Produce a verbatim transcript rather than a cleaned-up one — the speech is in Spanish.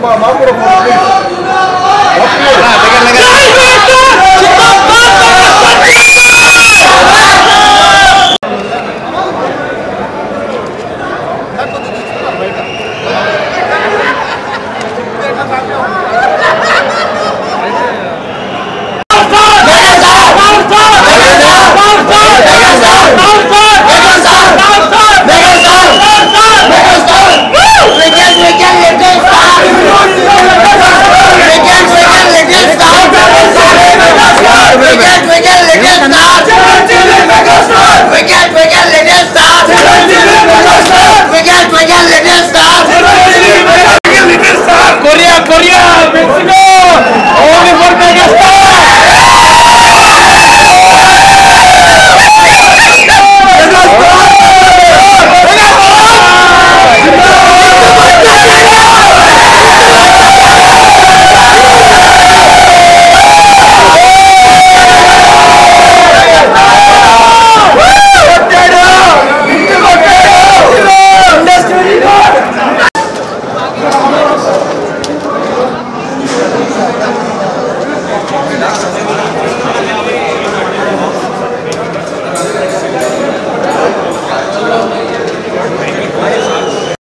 Mamá, por favor.